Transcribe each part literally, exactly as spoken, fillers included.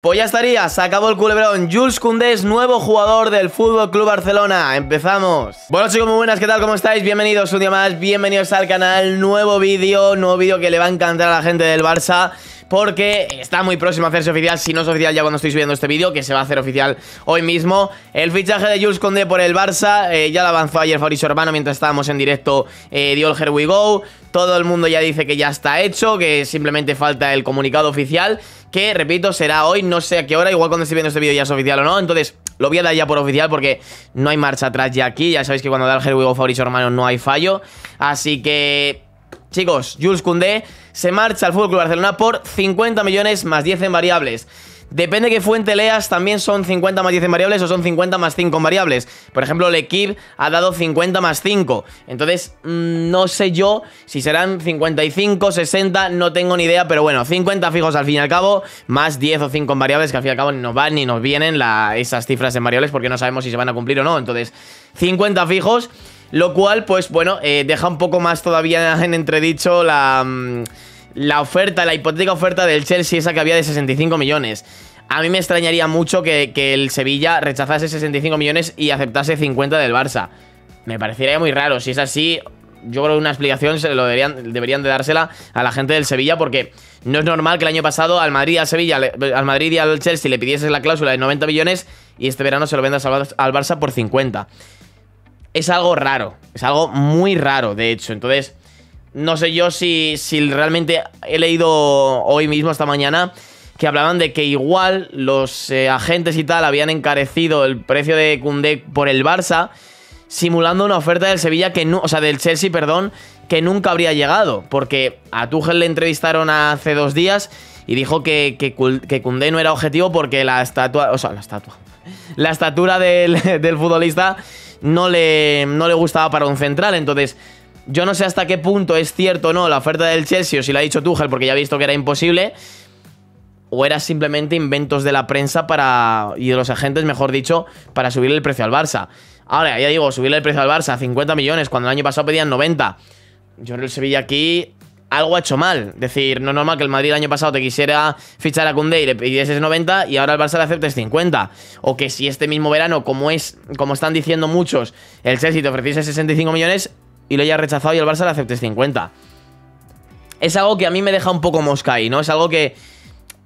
Pues ya estaría, se acabó el culebrón. Jules Koundé es nuevo jugador del F C Barcelona. Empezamos. Bueno chicos, muy buenas, ¿qué tal? ¿Cómo estáis? Bienvenidos un día más, bienvenidos al canal. Nuevo vídeo, nuevo vídeo que le va a encantar a la gente del Barça, porque está muy próximo a hacerse oficial, si no es oficial ya cuando estoy subiendo este vídeo, que se va a hacer oficial hoy mismo, el fichaje de Jules Koundé por el Barça. eh, Ya lo avanzó ayer Fabrizio Romano mientras estábamos en directo, eh, The All Here We Go. Todo el mundo ya dice que ya está hecho, que simplemente falta el comunicado oficial, que, repito, será hoy, no sé a qué hora. Igual cuando esté viendo este vídeo ya es oficial o no, entonces lo voy a dar ya por oficial porque no hay marcha atrás ya aquí. Ya sabéis que cuando da el All Here We Go Fabrizio Romano no hay fallo. Así que... chicos, Jules Koundé se marcha al F C Barcelona por cincuenta millones más diez en variables. Depende de qué fuente leas, también son cincuenta más diez en variables o son cincuenta más cinco en variables. Por ejemplo, L'Equipe ha dado cincuenta más cinco. Entonces, mmm, no sé yo si serán cincuenta y cinco, sesenta, no tengo ni idea. Pero bueno, cincuenta fijos al fin y al cabo, más diez o cinco en variables, que al fin y al cabo ni nos van ni nos vienen la, esas cifras en variables, porque no sabemos si se van a cumplir o no. Entonces, cincuenta fijos, lo cual, pues bueno, eh, deja un poco más todavía en entredicho la... Mmm, la oferta, la hipotética oferta del Chelsea, esa que había de sesenta y cinco millones. A mí me extrañaría mucho que, que el Sevilla rechazase sesenta y cinco millones y aceptase cincuenta del Barça. Me parecería muy raro. Si es así, yo creo que una explicación se lo deberían, deberían de dársela a la gente del Sevilla, porque no es normal que el año pasado al Madrid y al Sevilla, al Madrid y al Chelsea le pidieses la cláusula de noventa millones y este verano se lo vendas al Barça por cincuenta. Es algo raro, es algo muy raro, de hecho. Entonces... no sé yo si, si realmente he leído hoy mismo, esta mañana, que hablaban de que igual los eh, agentes y tal habían encarecido el precio de Koundé por el Barça, simulando una oferta del Sevilla que no, o sea, del Chelsea, perdón, que nunca habría llegado. Porque a Tuchel le entrevistaron hace dos días y dijo que, que, que Koundé no era objetivo porque la estatua, o sea, la estatua, la estatura del, del futbolista no le, no le gustaba para un central. Entonces, yo no sé hasta qué punto es cierto o no la oferta del Chelsea, o si la ha dicho Tuchel porque ya ha visto que era imposible, o era simplemente inventos de la prensa para, y de los agentes, mejor dicho, para subirle el precio al Barça. Ahora, ya digo, subirle el precio al Barça a cincuenta millones, cuando el año pasado pedían noventa. Yo en el Sevilla aquí algo ha hecho mal. Es decir, no es normal que el Madrid el año pasado te quisiera fichar a Koundé y le pidieses noventa y ahora el Barça le aceptes cincuenta. O que si este mismo verano, como es, como están diciendo muchos, el Chelsea te ofreciese sesenta y cinco millones... y lo haya rechazado y al Barça le aceptes cincuenta. Es algo que a mí me deja un poco mosca ahí, ¿no? Es algo que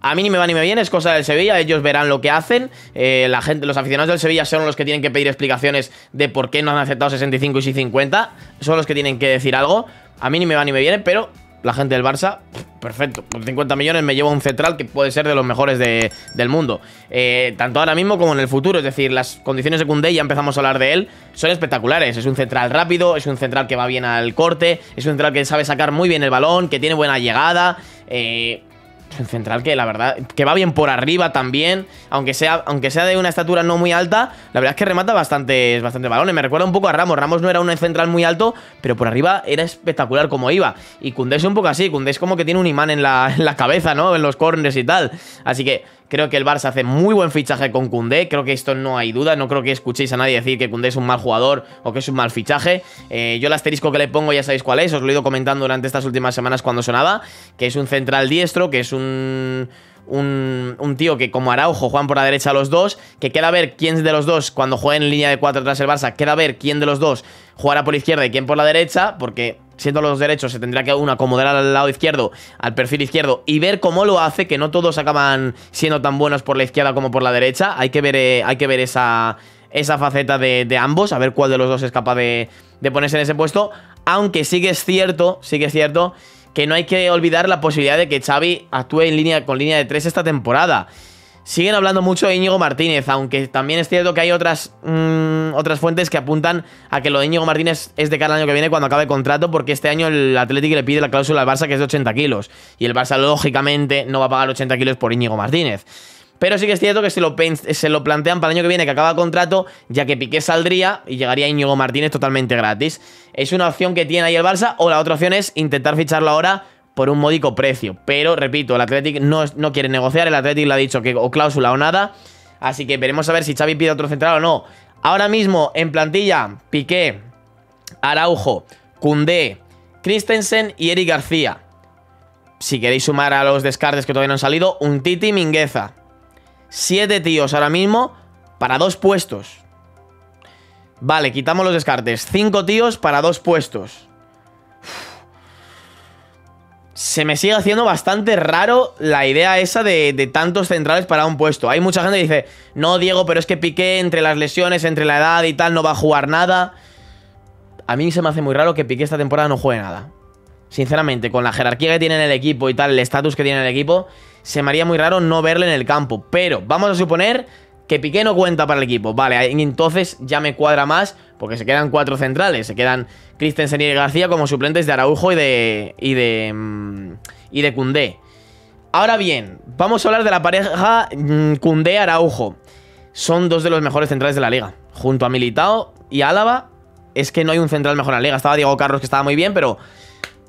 a mí ni me va ni me viene, es cosa del Sevilla, ellos verán lo que hacen. Eh, la gente, los aficionados del Sevilla son los que tienen que pedir explicaciones de por qué no han aceptado sesenta y cinco y sí cincuenta. Son los que tienen que decir algo. A mí ni me va ni me viene, pero la gente del Barça, perfecto, por cincuenta millones me llevo un central que puede ser de los mejores de, del mundo. Eh, tanto ahora mismo como en el futuro, es decir, las condiciones de Koundé, ya empezamos a hablar de él, son espectaculares. Es un central rápido, es un central que va bien al corte, es un central que sabe sacar muy bien el balón, que tiene buena llegada. Eh, es un central que, la verdad, que va bien por arriba también, aunque sea, aunque sea de una estatura no muy alta, la verdad es que remata bastantes, bastantes balones. Me recuerda un poco a Ramos. Ramos no era un central muy alto, pero por arriba era espectacular como iba. Y Koundé es un poco así, Koundé es como que tiene un imán en la, en la cabeza, ¿no? En los corners y tal. Así que creo que el Barça hace muy buen fichaje con Koundé, creo que esto no hay duda, no creo que escuchéis a nadie decir que Koundé es un mal jugador o que es un mal fichaje. Eh, yo el asterisco que le pongo ya sabéis cuál es, os lo he ido comentando durante estas últimas semanas cuando sonaba, que es un central diestro, que es un, un, un tío que como Araujo juegan por la derecha los dos, que queda a ver quién de los dos, cuando jueguen en línea de cuatro atrás el Barça, queda a ver quién de los dos jugará por la izquierda y quién por la derecha, porque... siendo los derechos, se tendrá que uno acomodar al lado izquierdo, al perfil izquierdo, y ver cómo lo hace, que no todos acaban siendo tan buenos por la izquierda como por la derecha. Hay que ver, eh, hay que ver esa, esa faceta de, de ambos, a ver cuál de los dos es capaz de, de ponerse en ese puesto. Aunque sí que es cierto, sí que es cierto, que no hay que olvidar la posibilidad de que Xavi actúe en línea, con línea de tres esta temporada. Siguen hablando mucho de Íñigo Martínez, aunque también es cierto que hay otras, mmm, otras fuentes que apuntan a que lo de Íñigo Martínez es de cara al año que viene cuando acabe el contrato, porque este año el Athletic le pide la cláusula al Barça, que es de ochenta kilos, y el Barça lógicamente no va a pagar ochenta kilos por Íñigo Martínez. Pero sí que es cierto que se lo, se lo plantean para el año que viene, que acaba el contrato, ya que Piqué saldría y llegaría Íñigo Martínez totalmente gratis. Es una opción que tiene ahí el Barça, o la otra opción es intentar ficharlo ahora por un módico precio, pero repito, el Athletic no, no quiere negociar, el Athletic le ha dicho que o cláusula o nada, así que veremos a ver si Xavi pide otro central o no. Ahora mismo en plantilla, Piqué, Araujo, Koundé, Christensen y Eric García. Si queréis sumar a los descartes que todavía no han salido, un Titi Mingueza, Siete tíos ahora mismo para dos puestos. Vale, quitamos los descartes. Cinco tíos para dos puestos. Se me sigue haciendo bastante raro la idea esa de, de tantos centrales para un puesto. Hay mucha gente que dice, no, Diego, pero es que Piqué entre las lesiones, entre la edad y tal, no va a jugar nada. A mí se me hace muy raro que Piqué esta temporada no juegue nada. Sinceramente, con la jerarquía que tiene en el equipo y tal, el estatus que tiene en el equipo, se me haría muy raro no verle en el campo. Pero vamos a suponer que Piqué no cuenta para el equipo. Vale, entonces ya me cuadra más, porque se quedan cuatro centrales. Se quedan Christensen y Eric García como suplentes de Araujo y de, y de, y de Koundé. Ahora bien, vamos a hablar de la pareja Koundé-Araujo. Son dos de los mejores centrales de la liga. Junto a Militao y Álava, es que no hay un central mejor en la liga. Estaba Diego Carlos, que estaba muy bien, pero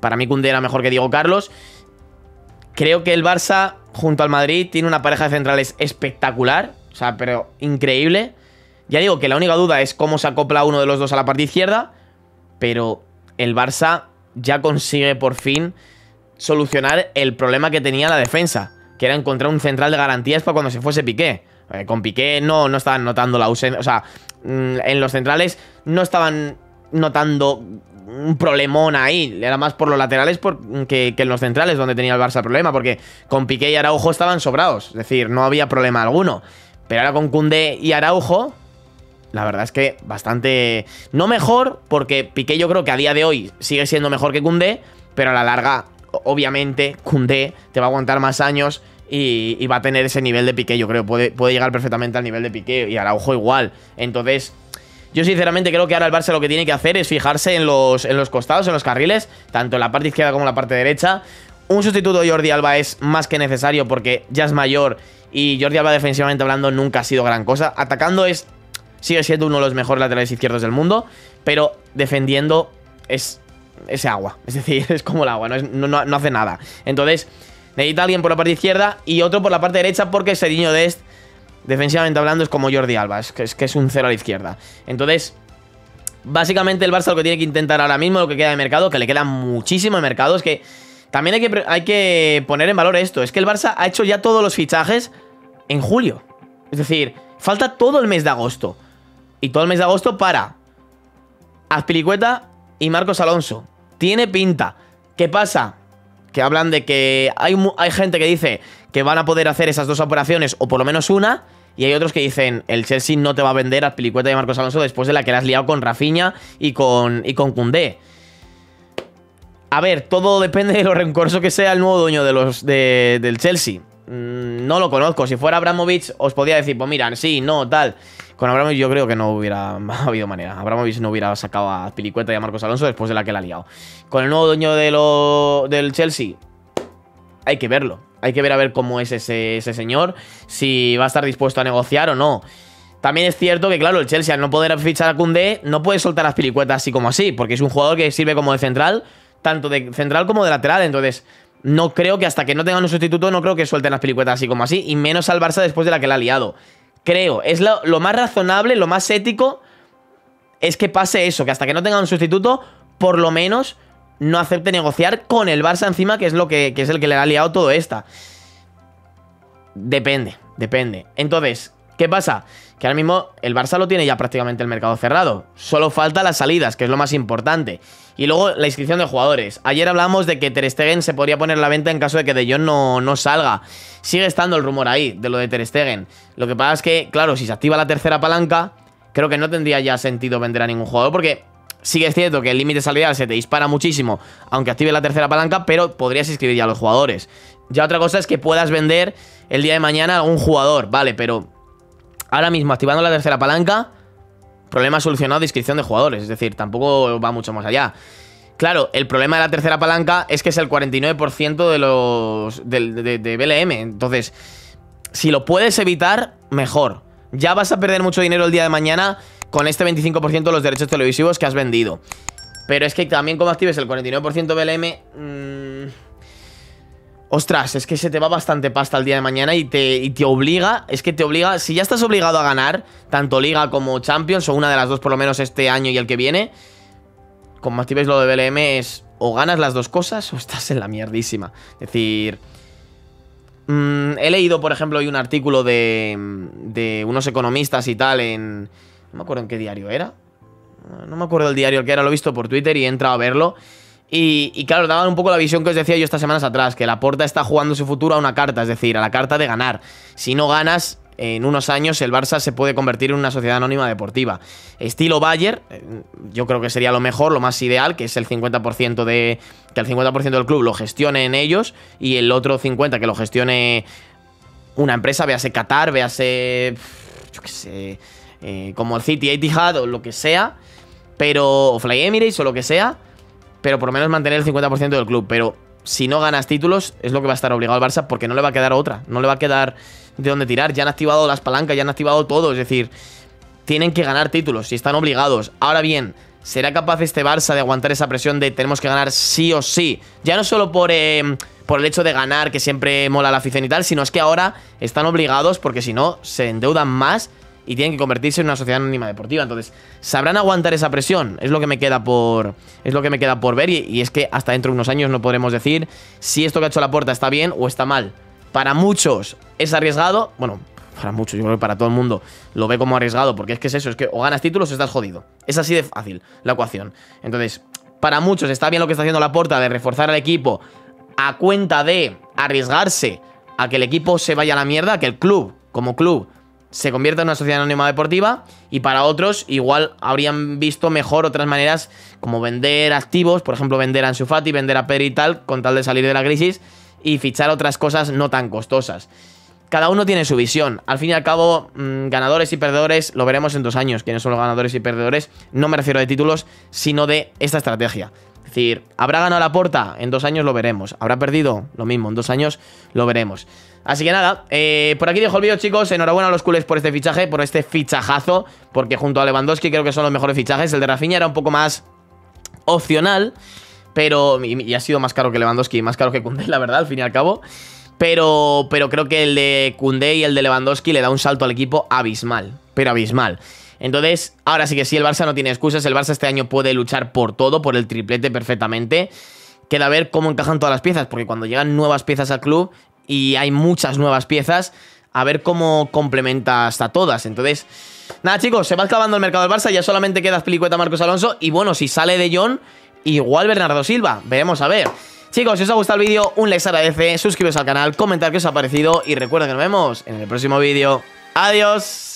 para mí Koundé era mejor que Diego Carlos. Creo que el Barça, junto al Madrid, tiene una pareja de centrales espectacular. O sea, pero increíble. Ya digo que la única duda es cómo se acopla uno de los dos a la parte izquierda. Pero el Barça ya consigue por fin solucionar el problema que tenía la defensa, que era encontrar un central de garantías para cuando se fuese Piqué. Eh, con Piqué no, no estaban notando la ausencia. O sea, en los centrales no estaban notando un problemón ahí. Era más por los laterales por, que, que en los centrales donde tenía el Barça el problema. Porque con Piqué y Araujo estaban sobrados. Es decir, no había problema alguno. Pero ahora con Koundé y Araujo, la verdad es que bastante... No mejor, porque Piqué yo creo que a día de hoy sigue siendo mejor que Koundé, pero a la larga, obviamente, Koundé te va a aguantar más años y, y va a tener ese nivel de Piqué, yo creo. Puede, puede llegar perfectamente al nivel de Piqué y Araujo igual. Entonces, yo sinceramente creo que ahora el Barça lo que tiene que hacer es fijarse en los, en los costados, en los carriles, tanto en la parte izquierda como en la parte derecha. Un sustituto de Jordi Alba es más que necesario porque ya es mayor y Jordi Alba defensivamente hablando nunca ha sido gran cosa. Atacando es sigue siendo uno de los mejores laterales izquierdos del mundo, pero defendiendo es, es agua. Es decir, es como el agua, no, es, no, no, no hace nada. Entonces necesita alguien por la parte izquierda y otro por la parte derecha porque Sergiño Dest, defensivamente hablando, es como Jordi Alba. Es que, es que es un cero a la izquierda. Entonces... básicamente el Barça lo que tiene que intentar ahora mismo, lo que queda de mercado, que le queda muchísimo de mercado, es que... También hay que, hay que poner en valor esto. Es que el Barça ha hecho ya todos los fichajes en julio. Es decir, falta todo el mes de agosto. Y todo el mes de agosto para Azpilicueta y Marcos Alonso. Tiene pinta. ¿Qué pasa? Que hablan de que hay, hay gente que dice que van a poder hacer esas dos operaciones o por lo menos una. Y hay otros que dicen, el Chelsea no te va a vender a Azpilicueta y a Marcos Alonso después de la que la has liado con Rafinha y con, y con Koundé. A ver, todo depende de lo rencorso que sea el nuevo dueño de los, de, del Chelsea. Mm, no lo conozco. Si fuera Abramovich, os podría decir, pues mira, sí, no, tal. Con Abramovich yo creo que no hubiera ha habido manera. Abramovich no hubiera sacado a Azpilicueta y a Marcos Alonso después de la que la ha liado. Con el nuevo dueño de lo, del Chelsea, hay que verlo. Hay que ver a ver cómo es ese, ese señor, si va a estar dispuesto a negociar o no. También es cierto que, claro, el Chelsea al no poder fichar a Koundé, no puede soltar a Azpilicueta así como así, porque es un jugador que sirve como de central... tanto de central como de lateral, entonces no creo que hasta que no tengan un sustituto, no creo que suelten las Azpilicuetas así como así, y menos al Barça después de la que la ha liado. Creo, es lo, lo más razonable, lo más ético, es que pase eso, que hasta que no tengan un sustituto, por lo menos no acepte negociar con el Barça encima, que es, lo que, que es el que le ha liado todo esta. Depende, depende. Entonces, ¿qué pasa? Que ahora mismo el Barça lo tiene ya prácticamente el mercado cerrado. Solo falta las salidas, que es lo más importante. Y luego la inscripción de jugadores. Ayer hablamos de que Ter Stegen se podría poner a la venta en caso de que De Jong no, no salga. Sigue estando el rumor ahí de lo de Ter Stegen. Lo que pasa es que, claro, si se activa la tercera palanca, creo que no tendría ya sentido vender a ningún jugador. Porque sí que es cierto que el límite salarial se te dispara muchísimo, aunque active la tercera palanca, pero podrías inscribir ya a los jugadores. Ya otra cosa es que puedas vender el día de mañana a algún jugador, vale, pero... ahora mismo, activando la tercera palanca, problema solucionado de inscripción de jugadores. Es decir, tampoco va mucho más allá. Claro, el problema de la tercera palanca es que es el cuarenta y nueve por ciento de los de, de, de B L M. Entonces, si lo puedes evitar, mejor. Ya vas a perder mucho dinero el día de mañana con este veinticinco por ciento de los derechos televisivos que has vendido. Pero es que también como actives el cuarenta y nueve por ciento B L M... Mmm... ostras, es que se te va bastante pasta el día de mañana y te, y te obliga, es que te obliga, si ya estás obligado a ganar, tanto Liga como Champions, o una de las dos por lo menos este año y el que viene, como actives lo de B L M es o ganas las dos cosas o estás en la mierdísima. Es decir, Mm, he leído, por ejemplo, hoy un artículo de, de unos economistas y tal en... No me acuerdo en qué diario era. No me acuerdo el diario el que era, lo he visto por Twitter y he entrado a verlo. Y, y claro, daban un poco la visión que os decía yo estas semanas atrás, que Laporta está jugando su futuro a una carta, es decir, a la carta de ganar. Si no ganas, en unos años el Barça se puede convertir en una sociedad anónima deportiva. Estilo Bayern, yo creo que sería lo mejor, lo más ideal, que es el cincuenta por ciento de, que el cincuenta por ciento del club lo gestione en ellos y el otro cincuenta por ciento que lo gestione una empresa, véase Qatar, véase, yo qué sé, eh, como el City, Etihad o lo que sea, pero, o Fly Emirates o lo que sea, pero por lo menos mantener el cincuenta por ciento del club. Pero si no ganas títulos es lo que va a estar obligado al Barça, porque no le va a quedar otra, no le va a quedar de dónde tirar. Ya han activado las palancas, ya han activado todo, es decir, tienen que ganar títulos y están obligados. Ahora bien, ¿será capaz este Barça de aguantar esa presión de tenemos que ganar sí o sí? Ya no solo por, eh, por el hecho de ganar, que siempre mola la afición y tal, sino es que ahora están obligados porque si no se endeudan más y tienen que convertirse en una sociedad anónima deportiva. Entonces, ¿sabrán aguantar esa presión? Es lo que me queda por, es lo que me queda por ver. Y, y es que hasta dentro de unos años no podremos decir si esto que ha hecho Laporta está bien o está mal. Para muchos es arriesgado. Bueno, para muchos, yo creo que para todo el mundo lo ve como arriesgado, porque es que es eso, es que o ganas títulos o estás jodido. Es así de fácil la ecuación. Entonces, para muchos está bien lo que está haciendo Laporta de reforzar al equipo a cuenta de arriesgarse a que el equipo se vaya a la mierda, a que el club, como club, se convierta en una sociedad anónima deportiva. Y para otros igual habrían visto mejor otras maneras, como vender activos, por ejemplo vender a Ansu Fati, vender a Pedri y tal, con tal de salir de la crisis y fichar otras cosas no tan costosas. Cada uno tiene su visión. Al fin y al cabo, mmm, ganadores y perdedores lo veremos en dos años, quiénes son los ganadores y perdedores. No me refiero de títulos, sino de esta estrategia. Es decir, ¿habrá ganado Laporta? En dos años lo veremos. ¿Habrá perdido? Lo mismo, en dos años lo veremos. Así que nada, eh, por aquí dejo el vídeo, chicos. Enhorabuena a los culés por este fichaje, por este fichajazo, porque junto a Lewandowski creo que son los mejores fichajes. El de Rafinha era un poco más opcional, pero y, y ha sido más caro que Lewandowski, más caro que Koundé, la verdad, al fin y al cabo. Pero, pero creo que el de Koundé y el de Lewandowski le da un salto al equipo abismal, pero abismal. Entonces, ahora sí que sí, el Barça no tiene excusas. El Barça este año puede luchar por todo, por el triplete perfectamente. Queda ver cómo encajan todas las piezas, porque cuando llegan nuevas piezas al club, y hay muchas nuevas piezas, a ver cómo complementa hasta todas. Entonces, nada chicos, se va acabando el mercado del Barça, ya solamente queda Azpilicueta, Marcos Alonso, y bueno, si sale De Jong, igual Bernardo Silva, veremos a ver. Chicos, si os ha gustado el vídeo, un like se agradece, suscribiros al canal, comentad qué os ha parecido, y recuerda que nos vemos en el próximo vídeo. Adiós.